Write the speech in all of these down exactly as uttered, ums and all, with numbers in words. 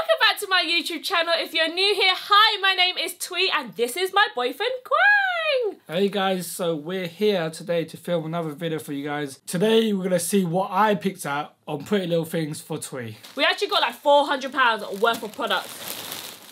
Welcome back to my YouTube channel. If you're new here, hi, my name is Thuy and this is my boyfriend Quang. Hey guys, so we're here today to film another video for you guys. Today we're gonna see what I picked out on Pretty Little Things for Thuy. We actually got like four hundred pounds worth of products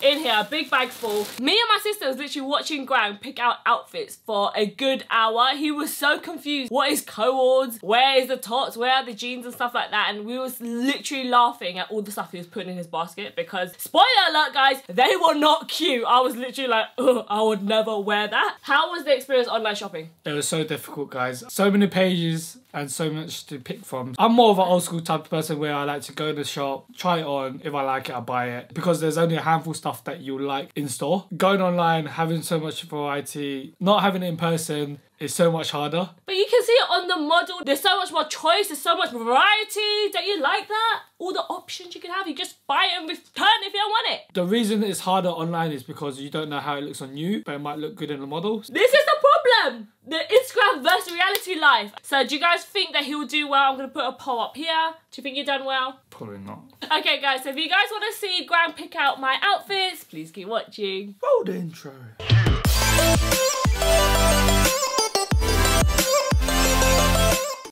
in here, a big bag full. Me and my sister was literally watching Graham pick out outfits for a good hour. He was so confused. What is co-ords? Where is the tots? Where are the jeans and stuff like that? And we was literally laughing at all the stuff he was putting in his basket because, spoiler alert guys, they were not cute. I was literally like, ugh, I would never wear that. How was the experience online shopping? It was so difficult guys. So many pages and so much to pick from. I'm more of an old school type of person where I like to go in the shop, try it on, if I like it, I buy it. Because there's only a handful of stuff that you like in store. Going online, having so much variety, not having it in person, is so much harder. But you can see it on the model. There's so much more choice, there's so much variety. Don't you like that? All the options you can have, you just buy it and return if you don't want it. The reason it's harder online is because you don't know how it looks on you, but it might look good in the model. This is the problem! The Instagram versus reality life. So do you guys think that he will do well? I'm gonna put a poll up here. Do you think you've done well? Probably not. Okay guys, so if you guys wanna see Graham pick out my outfits, please keep watching. Roll the intro.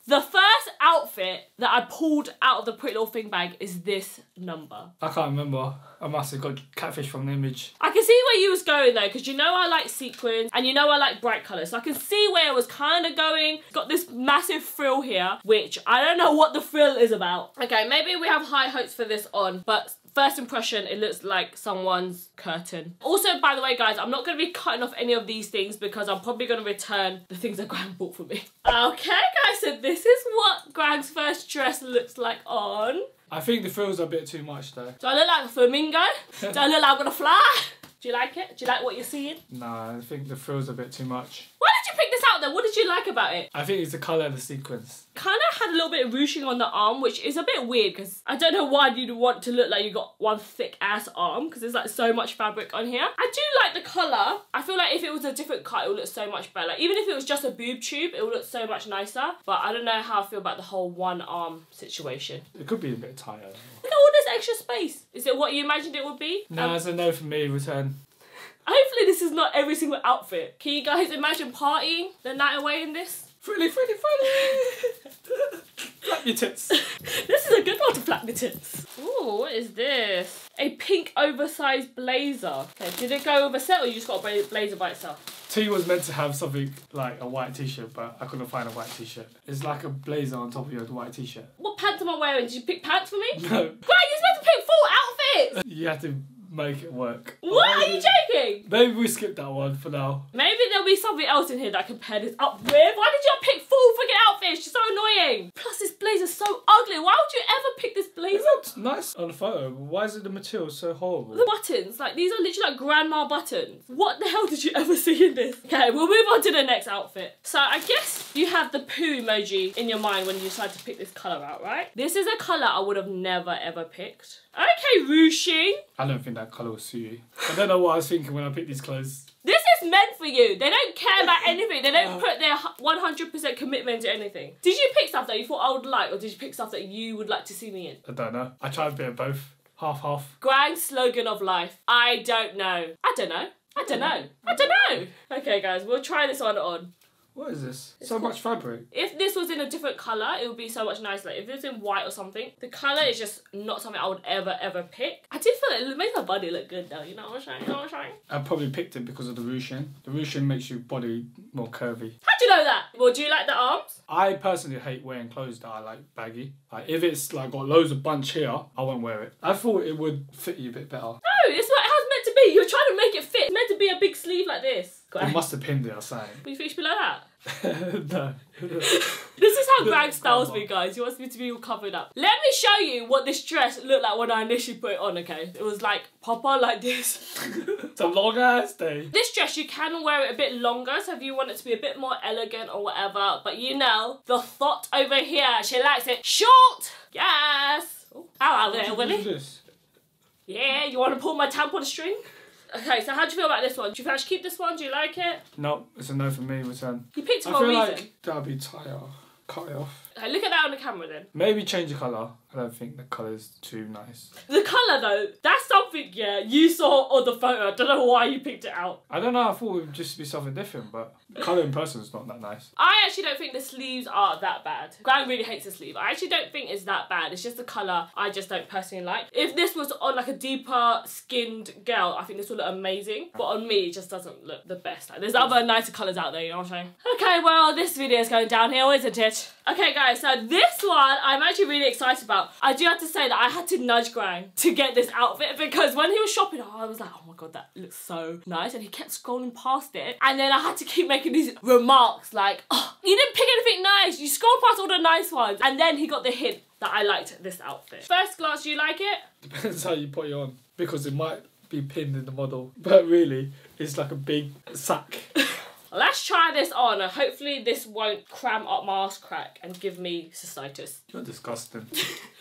The first outfit that I pulled out of the Pretty Little Thing bag is this number. I can't remember. I must have got catfish from the image. I can see where you was going though, because you know I like sequins and you know I like bright colours. So I can see where it was kind of going. It's got this massive frill here, which I don't know what the frill is about. Okay, maybe we have high hopes for this on, but first impression, it looks like someone's curtain. Also, by the way, guys, I'm not going to be cutting off any of these things because I'm probably going to return the things that Graham bought for me. Okay, guys, so this is what Graham's first dress looks like on. I think the frills are a bit too much, though. Do I look like a flamingo? Do I look like I'm going to fly? Do you like it? Do you like what you're seeing? No, I think the frills are a bit too much. Why did you pick this out, though? What did you like about it? I think it's the colour of the sequins. Kind of had a little bit of ruching on the arm, which is a bit weird because I don't know why you'd want to look like you got one thick ass arm because there's like so much fabric on here. I do like the colour. I feel like if it was a different cut, it would look so much better. Like, even if it was just a boob tube, it would look so much nicer. But I don't know how I feel about the whole one arm situation. It could be a bit tighter. Look at all this extra space. Is it what you imagined it would be? No, um, it's a no for me, return. Hopefully this is not every single outfit. Can you guys imagine partying the night away in this? Frilly, frilly, frilly! Flap your tits. This is a good one to flap your tits. Ooh, what is this? A pink oversized blazer. Okay, did it go over set or you just got a blazer by itself? T was meant to have something like a white t-shirt, but I couldn't find a white t-shirt. It's like a blazer on top of your white t-shirt. What pants am I wearing? Did you pick pants for me? No. Greg, you're supposed to pick full outfits! You have to make it work. What? Maybe, are you joking? Maybe we skip that one for now. Maybe there'll be something else in here that I can pair this up with. Why did you pick full freaking outfits? She's so annoying. Plus this blazer's so ugly. Why would you ever pick this blazer? It looks nice on the photo. Why is it the material so horrible? The buttons, like these are literally like grandma buttons. What the hell did you ever see in this? Okay, we'll move on to the next outfit. So I guess you have the poo emoji in your mind when you decide to pick this colour out, right? This is a colour I would have never ever picked. Okay, ruching. I don't think that colour will suit you. I don't know what I was thinking when I picked these clothes. This is meant for you. They don't care about anything. They don't put their one hundred percent commitment to anything. Did you pick stuff that you thought I would like or did you pick stuff that you would like to see me in? I don't know. I tried a bit of both. Half, half. Grand slogan of life. I don't know. I don't know. I don't know. I don't know. Okay, guys, we'll try this one on. What is this? It's so cool. Much fabric. If this was in a different colour, it would be so much nicer. Like if it was in white or something, the colour is just not something I would ever, ever pick. I do feel like it makes my body look good though, you know what I'm saying? You know what I'm saying? I probably picked it because of the ruching. The ruching makes your body more curvy. How do you know that? Well, do you like the arms? I personally hate wearing clothes that are like baggy. Like if it's like got loads of bunch here, I won't wear it. I thought it would fit you a bit better. No, it's what it has meant to be. You're trying to make it fit. It's meant to be a big sleeve like this. It must have pinned it or something. But you think it should be like that? No. This is how Greg styles me, guys. He wants me to be all covered up. Let me show you what this dress looked like when I initially put it on, okay? It was like papa like this. It's a long ass day. This dress, you can wear it a bit longer, so if you want it to be a bit more elegant or whatever. But you know, the thought over here, she likes it short. Yes. Ooh. How are it, Willie? Yeah, you want to pull my tampon string? Okay, so how do you feel about this one? Do you think I should keep this one? Do you like it? No, it's a no for me, return. You picked it for a reason. I feel like that'll be tighter. Cut it off. Look at that on the camera then. Maybe change the colour. I don't think the colour's too nice. The colour though, that's something, yeah, you saw on the photo. I don't know why you picked it out. I don't know, I thought it would just be something different, but colour in person's not that nice. I actually don't think the sleeves are that bad. Graham really hates the sleeve. I actually don't think it's that bad. It's just the colour I just don't personally like. If this was on like a deeper skinned girl, I think this would look amazing. But on me, it just doesn't look the best. Like, there's other nicer colours out there, you know what I'm saying? Okay, well, this video is going downhill, isn't it? Okay, guys, so this one I'm actually really excited about. I do have to say that I had to nudge Graham to get this outfit because when he was shopping, oh, I was like, oh my God, that looks so nice. And he kept scrolling past it. And then I had to keep making these remarks like, oh, you didn't pick anything nice. You scrolled past all the nice ones. And then he got the hint that I liked this outfit. First glance, do you like it? Depends how you put it on because it might be pinned in the model. But really, it's like a big sack. Let's try this on and hopefully this won't cram up my ass crack and give me cystitis. You're disgusting.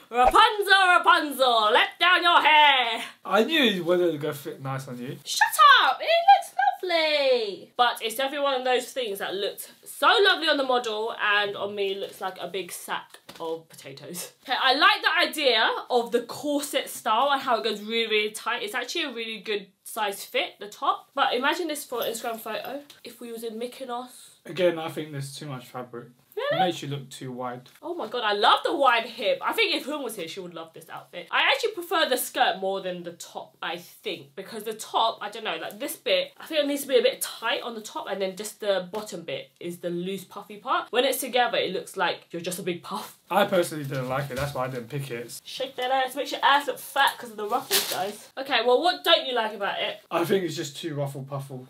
Rapunzel, Rapunzel, let down your hair. I knew whether it would go fit nice on you. Shut up, it looks lovely. But it's definitely one of those things that looked so lovely on the model and on me looks like a big sack of potatoes. Okay, I like the idea of the corset style and how it goes really, really tight. It's actually a really good size fit, the top. But imagine this for an Instagram photo. If we was in Mykonos. Again, I think there's too much fabric. Really? It makes you look too wide. Oh my God, I love the wide hip. I think if Hun was here, she would love this outfit. I actually prefer the skirt more than the top, I think. Because the top, I don't know, like this bit, I think it needs to be a bit tight on the top and then just the bottom bit is the loose puffy part. When it's together, it looks like you're just a big puff. I personally didn't like it, that's why I didn't pick it. Shake that ass, makes your ass look fat because of the ruffles, guys. Okay, well, what don't you like about it? I think it's just too ruffle puffle.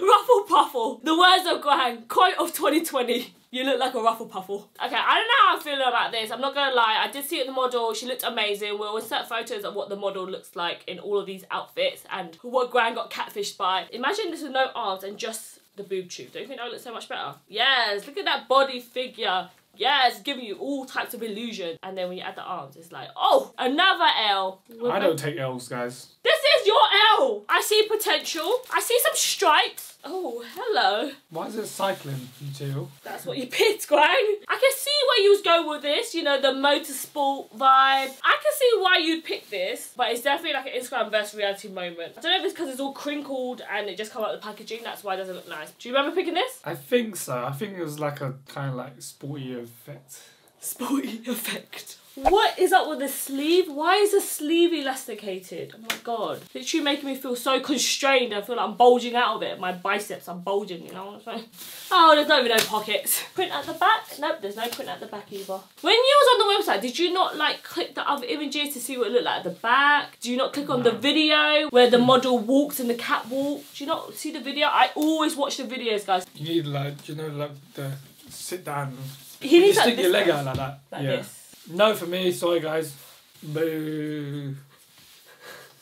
Ruffle puffle. The words of Quang, quote of twenty twenty. You look like a ruffle puffle. Okay, I don't know how I feel about this. I'm not gonna lie. I did see it in the model. She looked amazing. We'll insert photos of what the model looks like in all of these outfits and what Quang got catfished by. Imagine this with no arms and just the boob tube. Don't you think that would look so much better? Yes, look at that body figure. Yeah, it's giving you all types of illusion. And then when you add the arms, it's like, oh, another L. We're I don't take L's, guys. This is your L. I see potential. I see some stripes. Oh, hello. Why is it cycling material? That's what you picked, Greg. I can see where you was going with this. You know, the motorsport vibe. I can see why you'd pick this. But it's definitely like an Instagram versus reality moment. I don't know if it's because it's all crinkled and it just come out of the packaging. That's why it doesn't look nice. Do you remember picking this? I think so. I think it was like a kind of like sporty effect. Sporty effect. What is up with the sleeve? Why is the sleeve elasticated? Oh my God. It's literally making me feel so constrained. I feel like I'm bulging out of it. My biceps, I'm bulging, you know what I'm saying? Oh, there's not even no pockets. Print at the back? Nope, there's no print at the back either. When you was on the website, did you not like click the other images to see what it looked like at the back? Do you not click on the video where the model walks and the catwalk? Do you not see the video? I always watch the videos, guys. You need like, you know, like the sit down. He needs you like stick your leg out like that. Like yeah. This. No for me, sorry guys. Boo.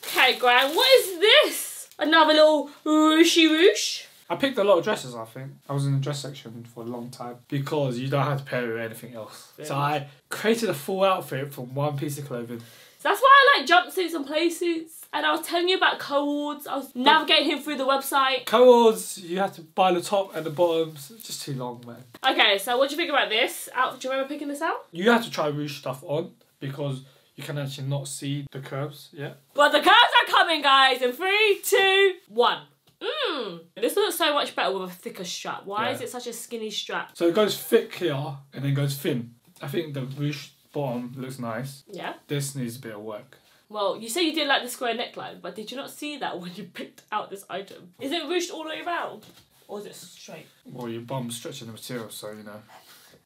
Okay, Graham, what is this? Another little ruchy roosh? I picked a lot of dresses, I think. I was in the dress section for a long time because you don't have to pair it with anything else. Really? So I created a full outfit from one piece of clothing. So that's why I like jumpsuits and play suits. And I was telling you about cohorts. I was navigating him through the website. Cohorts, you have to buy the top and the bottoms. It's just too long, man. Okay, so what do you think about this? Out, do you remember picking this out? You have to try ruched stuff on because you can actually not see the curves yet. But the curves are coming, guys, in three, two, one. Mmm. This looks so much better with a thicker strap. Why yeah. is it such a skinny strap? So it goes thick here and then goes thin. I think the ruched bottom looks nice. Yeah. This needs a bit of work. Well, you say you did like the square neckline, but did you not see that when you picked out this item? Is it ruched all the way around? Or is it straight? Well, your bum's stretching the material, so you know.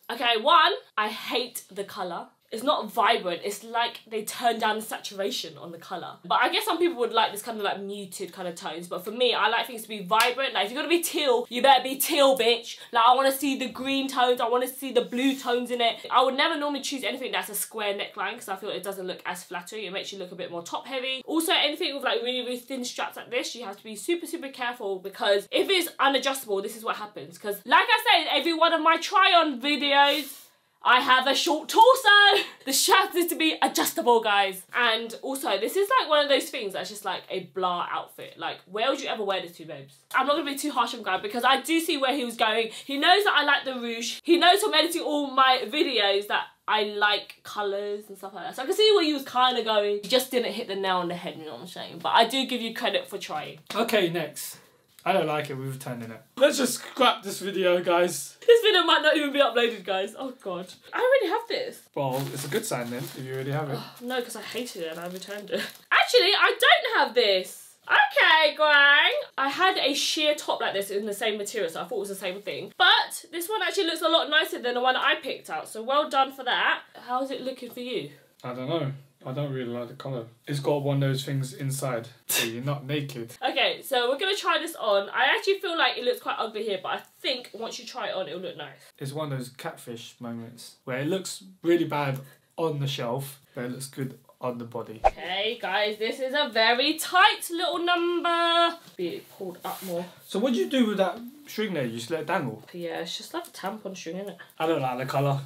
Okay, one, I hate the colour. It's not vibrant, it's like they turned down the saturation on the colour. But I guess some people would like this kind of like muted kind of tones, but for me, I like things to be vibrant. Like if you're gonna be teal, you better be teal, bitch. Like I wanna see the green tones, I wanna see the blue tones in it. I would never normally choose anything that's a square neckline because I feel it doesn't look as flattering, it makes you look a bit more top heavy. Also, anything with like really, really thin straps like this, you have to be super, super careful because if it's unadjustable, this is what happens. Because like I said, every one of my try-on videos, I have a short torso. The shaft is to be adjustable, guys. And also, this is like one of those things that's just like a blah outfit. Like, where would you ever wear this to, babes? I'm not gonna be too harsh on Graham because I do see where he was going. He knows that I like the rouge. He knows from editing all my videos that I like colours and stuff like that. So I can see where he was kind of going. He just didn't hit the nail on the head, you know what I'm saying? But I do give you credit for trying. Okay, next. I don't like it, we've returned it. Let's just scrap this video, guys. This video might not even be uploaded, guys. Oh, God. I already have this. Well, it's a good sign then, if you already have it. Oh, no, because I hated it and I returned it. Actually, I don't have this. Okay, Quang. I had a sheer top like this in the same material, so I thought it was the same thing. But this one actually looks a lot nicer than the one that I picked out, so well done for that. How's it looking for you? I don't know. I don't really like the colour. It's got one of those things inside, so you're not naked. Okay, so we're going to try this on. I actually feel like it looks quite ugly here, but I think once you try it on, it'll look nice. It's one of those catfish moments where it looks really bad on the shelf, but it looks good on the body. Okay, guys, this is a very tight little number. Be it pulled up more. So what do you do with that string there? You just let it dangle? Yeah, it's just like a tampon string, isn't it? I don't like the colour.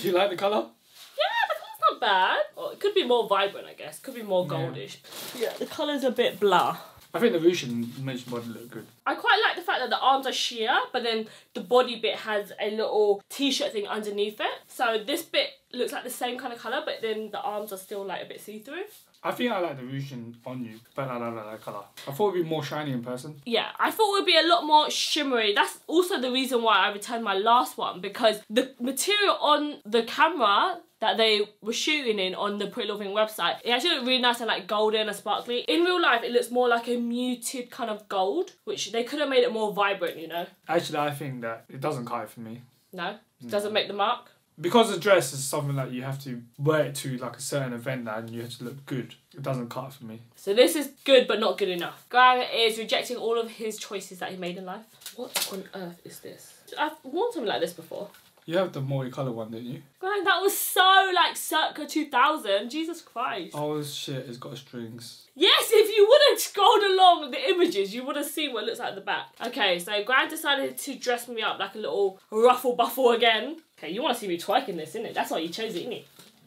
Do you like the colour? Bad, or it could be more vibrant, I guess. Could be more goldish. Yeah, yeah, the colour's a bit blah. I think the rouge and men's body look good. I quite like the fact that the arms are sheer, but then the body bit has a little t-shirt thing underneath it. So this bit looks like the same kind of colour, but then the arms are still like a bit see-through. I think I like the rouge on you, but I don't like that colour. I thought it would be more shiny in person. Yeah, I thought it would be a lot more shimmery. That's also the reason why I returned my last one, because the material on the camera that they were shooting in on the Pretty Little Thing website, it actually looked really nice and like golden and sparkly. In real life, it looks more like a muted kind of gold, which they could have made it more vibrant, you know? Actually, I think that it doesn't cut it for me. No? It doesn't make the mark? Because the dress is something that you have to wear it to like a certain event and you have to look good. It doesn't cut for me. So this is good but not good enough. Graham is rejecting all of his choices that he made in life. What on earth is this? I've worn something like this before. You have the multicolour one, didn't you? Graham, that was so like circa two thousand. Jesus Christ. Oh shit, it's got strings. Yes, if you would have scrolled along the images, you would have seen what it looks like at the back. Okay, so Graham decided to dress me up like a little ruffle buffle again. Okay, you want to see me twerking this, innit? That's why you chose it, innit?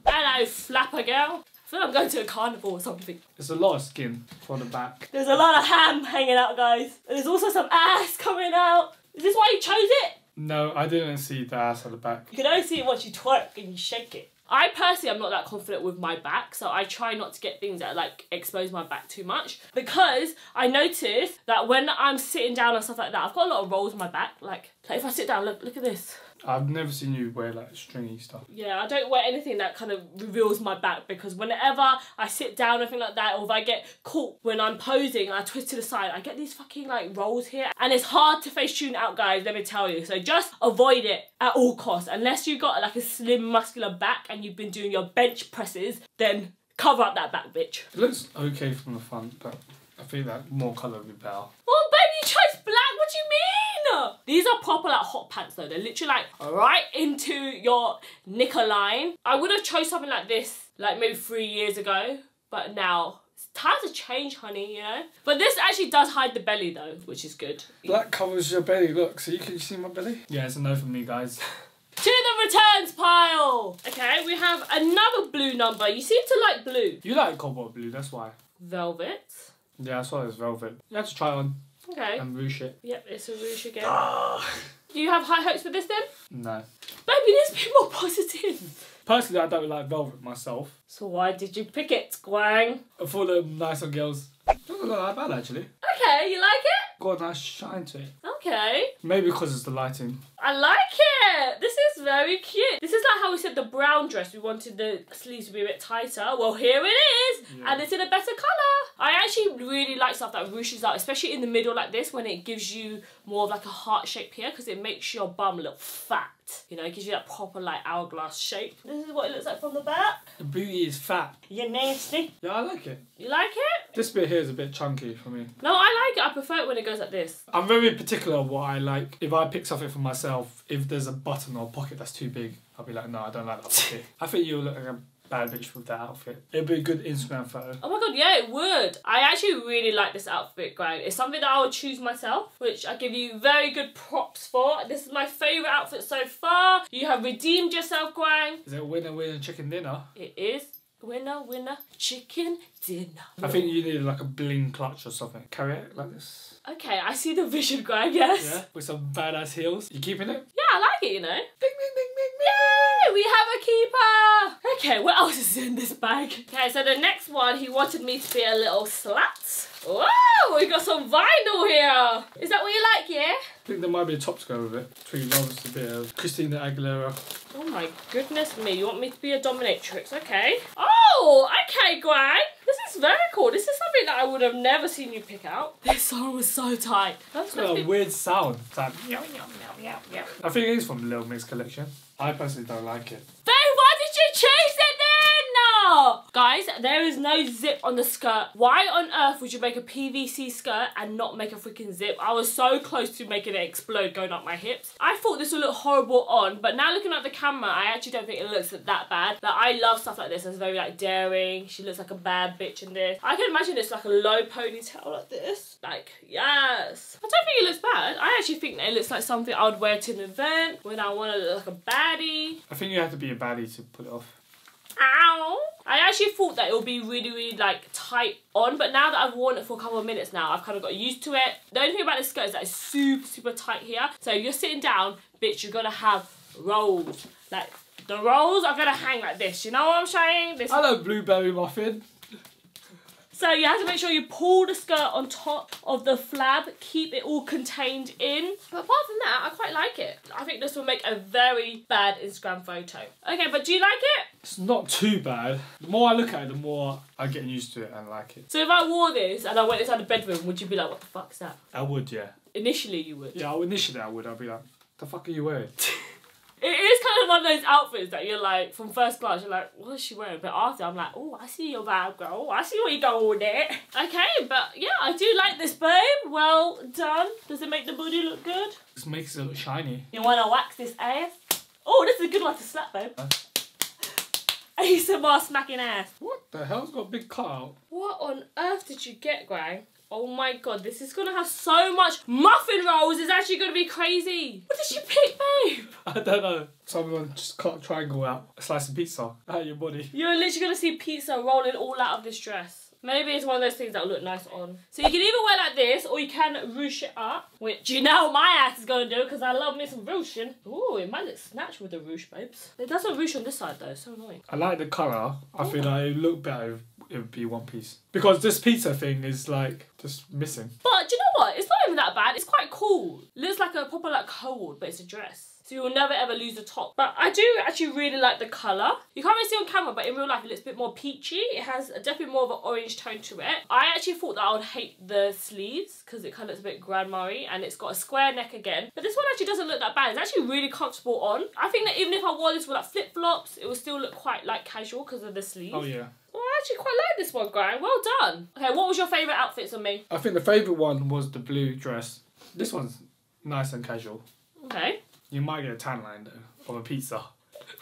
Hello, flapper girl. I feel like I'm going to a carnival or something. There's a lot of skin on the back. There's a lot of ham hanging out, guys. And there's also some ass coming out. Is this why you chose it? No, I didn't see the ass on the back. You can only see it once you twerk and you shake it. I personally am not that confident with my back, so I try not to get things that like expose my back too much, because I notice that when I'm sitting down and stuff like that, I've got a lot of rolls in my back. Like, like if I sit down, look, look at this. I've never seen you wear like stringy stuff. Yeah, I don't wear anything that kind of reveals my back, because whenever I sit down or anything like that, or if I get caught when I'm posing and I twist to the side, I get these fucking like rolls here, and it's hard to face tune out, guys, let me tell you. So just avoid it at all costs. Unless you've got like a slim muscular back and you've been doing your bench presses, then cover up that back, bitch. It looks okay from the front, but I think that more colour would be better. Well, babe, you chose black, what do you mean? These are proper like hot pants though. They're literally like right into your knicker line. I would have chose something like this like maybe three years ago, but now times have changed, honey, you know? But this actually does hide the belly though, which is good. Black covers your belly, look. So you can see my belly? Yeah, it's a no from me, guys. To the returns pile! Okay, we have another blue number. You seem to like blue. You like cobalt blue, that's why. Velvet. Yeah, that's why it's velvet. You have to try it on. Okay. And rouge it. Yep, it's a rouge again. Do you have high hopes for this then? No. Baby, let's be more positive. Personally, I don't like velvet myself. So why did you pick it, Quang? I thought it was nice on girls. It doesn't look that bad actually. Okay, you like it? Got a nice shine to it. Okay. Maybe because it's the lighting. I like it! This is very cute. This is like how we said the brown dress. We wanted the sleeves to be a bit tighter. Well, here it is! Yeah. And it's in a better colour. I actually really like stuff that ruches out, especially in the middle like this, when it gives you more of like a heart-shaped here, because it makes your bum look fat. You know, it gives you that proper like hourglass shape. This is what it looks like from the back. The booty is fat. You're nasty. Yeah, I like it. You like it? This bit here is a bit chunky for me. No, I like it. I prefer it when it goes like this. I'm very particular on what I like. If I pick something for myself, if there's a button or a pocket that's too big, I'll be like, no, I don't like that pocket. I think you're looking like a bad bitch with that outfit. It'd be a good Instagram photo. Oh my god, yeah, it would. I actually really like this outfit, Greg. It's something that I would choose myself, which I give you very good props for. This is my favourite outfit so far. You have redeemed yourself, Greg. Is it winner, winner, chicken dinner? It is. Winner, winner, chicken dinner. I think you need like a bling clutch or something. Carry it like this. Okay, I see the vision, Greg, yes. Yeah, with some badass heels. You keeping it? Yeah, I like it, you know. Bing, bing, bing, bing, bing. Yay, we have a keeper. Okay, what else is in this bag? Okay, so the next one, he wanted me to be a little slut. Wow, we got some vinyl here. Is that what you like, yeah? I think there might be a top to go with it. Between loves a bit of Christina Aguilera. Oh my goodness me, you want me to be a dominatrix, okay. Oh, okay, Greg. This is very cool. This is something that I would have never seen you pick out. This song was so tight. That's got a weird sound. It's like, meow, meow, meow, meow, meow. I think it is from Little Mix collection. I personally don't like it. Faye, why did you choose it? Guys, there is no zip on the skirt. Why on earth would you make a P V C skirt and not make a freaking zip? I was so close to making it explode going up my hips. I thought this would look horrible on, but now looking at the camera, I actually don't think it looks that bad. But like, I love stuff like this. It's very like daring. She looks like a bad bitch in this. I can imagine it's like a low ponytail like this. Like, yes. I don't think it looks bad. I actually think that it looks like something I would wear to an event when I want to look like a baddie. I think you have to be a baddie to pull it off. Ow! I actually thought that it would be really, really like tight on, but now that I've worn it for a couple of minutes now, I've kind of got used to it. The only thing about this skirt is that it's super, super tight here. So if you're sitting down, bitch, you're gonna have rolls. Like, the rolls are gonna hang like this. You know what I'm saying? This Hello, blueberry muffin. So you have to make sure you pull the skirt on top of the flab, keep it all contained in. But apart from that, I quite like it. I think this will make a very bad Instagram photo. Okay, but do you like it? It's not too bad. The more I look at it, the more I'm getting used to it and like it. So if I wore this and I went inside the bedroom, would you be like, what the fuck's that? I would, yeah. Initially you would? Yeah, initially I would. I'd be like, the fuck are you wearing? It is kind of one of those outfits that you're like, from first glance, you're like, what is she wearing? But after, I'm like, oh, I see your vibe, girl. I see where you're going with it. Okay, but yeah, I do like this, babe. Well done. Does it make the booty look good? This makes it look shiny. You want to wax this ass? Oh, this is a good one to slap, babe. Huh? A S M R smacking ass. What the hell's got a big cut out? What on earth did you get, Graham? Oh my god, this is gonna have so much muffin rolls, it's actually gonna be crazy. What did you pick, babe? I don't know. Someone just cut a triangle out, a slice of pizza out of your body. You're literally gonna see pizza rolling all out of this dress. Maybe it's one of those things that will look nice on. So you can either wear like this, or you can ruche it up, which you know my ass is gonna do, because I love me some ruching. Ooh, it might look snatched with the ruche, babes. It doesn't ruche on this side though, it's so annoying. I like the colour. I feel like it would look better if it would be one piece. Because this pizza thing is like, just missing. But do you know what? It's not even that bad, it's quite cool. Looks like a proper like cold, but it's a dress. So you'll never ever lose the top. But I do actually really like the colour. You can't really see on camera, but in real life it looks a bit more peachy. It has definitely more of an orange tone to it. I actually thought that I would hate the sleeves because it kind of looks a bit grandma-y and it's got a square neck again. But this one actually doesn't look that bad. It's actually really comfortable on. I think that even if I wore this with like flip-flops, it would still look quite like casual because of the sleeves. Oh yeah. Well, I actually quite like this one, Graham. Well done. Okay, what was your favourite outfits on me? I think the favourite one was the blue dress. This one's nice and casual. Okay. You might get a tan line though, on a pizza.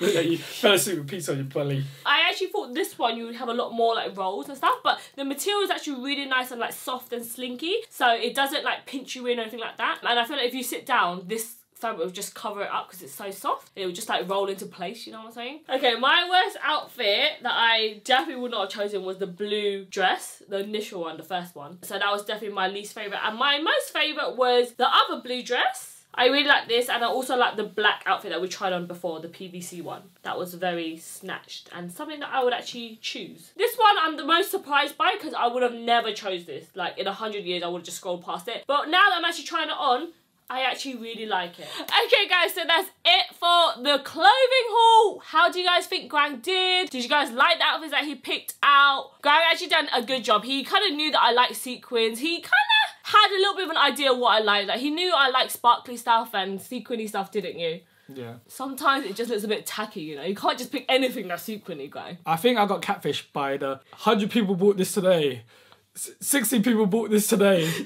Look at you, fell asleep with pizza on your belly. I actually thought this one you would have a lot more like rolls and stuff, but the material is actually really nice and like soft and slinky, so it doesn't like pinch you in or anything like that. And I feel like if you sit down, this fabric will just cover it up because it's so soft. It will just like roll into place, you know what I'm saying? Okay, my worst outfit that I definitely would not have chosen was the blue dress, the initial one, the first one. So that was definitely my least favourite. And my most favourite was the other blue dress. I really like this, and I also like the black outfit that we tried on before, the P V C one. That was very snatched and something that I would actually choose. This one I'm the most surprised by because I would have never chose this. Like in a hundred years I would have just scrolled past it. But now that I'm actually trying it on, I actually really like it. Okay guys, so that's it for the clothing haul. How do you guys think Greg did? Did you guys like the outfits that he picked out? Greg actually done a good job. He kind of knew that I like sequins. He kind of had a little bit of an idea of what I like. Like, he knew I like sparkly stuff and sequiny stuff, didn't you? Yeah. Sometimes it just looks a bit tacky, you know? You can't just pick anything that's sequiny, guy. I think I got catfished by the one hundred people bought this today. sixty people bought this today. That is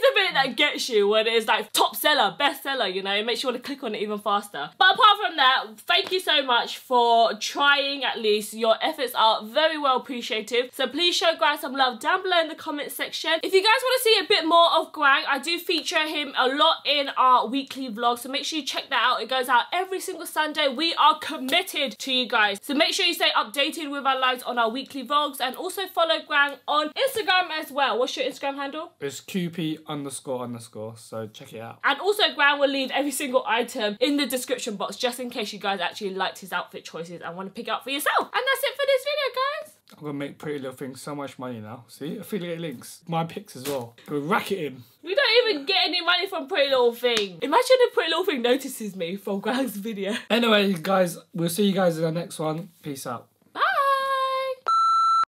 the bit that that gets you when it's like top seller, best seller, you know, it makes you want to click on it even faster. But apart from that, thank you so much for trying at least. Your efforts are very well appreciated. So please show Graham some love down below in the comment section. If you guys want to see a bit more of Graham, I do feature him a lot in our weekly vlog, so make sure you check that out. It goes out every single Sunday. We are committed to you guys, so make sure you stay updated with our lives on our weekly vlogs, and also follow Graham on Instagram as well. What's your Instagram handle? It's qp underscore underscore, so check it out. And also Graham will leave every single item in the description box, just in case you guys actually liked his outfit choices and want to pick it up for yourself. And that's it for this video, guys. I'm gonna make Pretty Little Things so much money now. See, affiliate links, my picks as well. We're racketing. We don't even get any money from Pretty Little Thing. Imagine if Pretty Little Thing notices me from Graham's video. Anyway, guys, we'll see you guys in the next one. Peace out. Bye.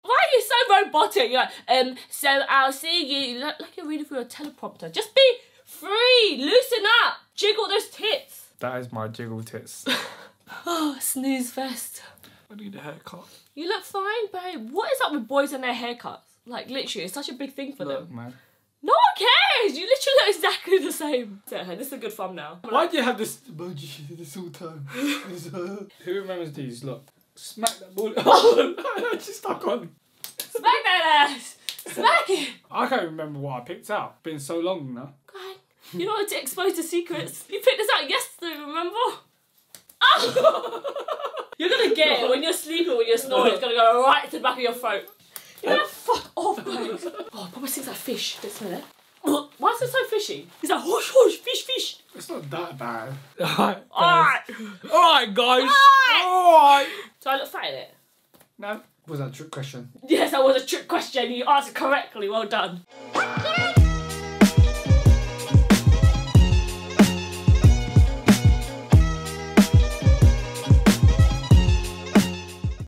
Why are you so robotic? You're like, um, so I'll see you. Like, like you're reading through a teleprompter. Just be free. Loosen up. Jiggle those tits. That is my jiggle tits. Oh, snooze fest. I need a haircut. You look fine, babe. What is up with boys and their haircuts? Like, literally, it's such a big thing for look, them. Man. No one cares! You literally look exactly the same. This is a good thumbnail. Why do you have this emoji this whole time? Who remembers these? Look. Smack that ball. Oh, she's stuck on. Smack that ass! Smack it! I can't remember what I picked out. It's been so long now. God, you don't want to expose the secrets. You picked this out yesterday, remember? Oh! You're gonna get it when you're sleeping, when you're snoring, it's gonna go right to the back of your throat. You're gonna fuck off, guys. Oh, Papa sings like fish. Let's smell it. Why is it so fishy? He's like, whoosh, whoosh, fish, fish. It's not that bad. Alright. Alright. Alright, guys. Alright. Do I look fat in it? No. Was that a trick question? Yes, that was a trick question. You answered correctly. Well done.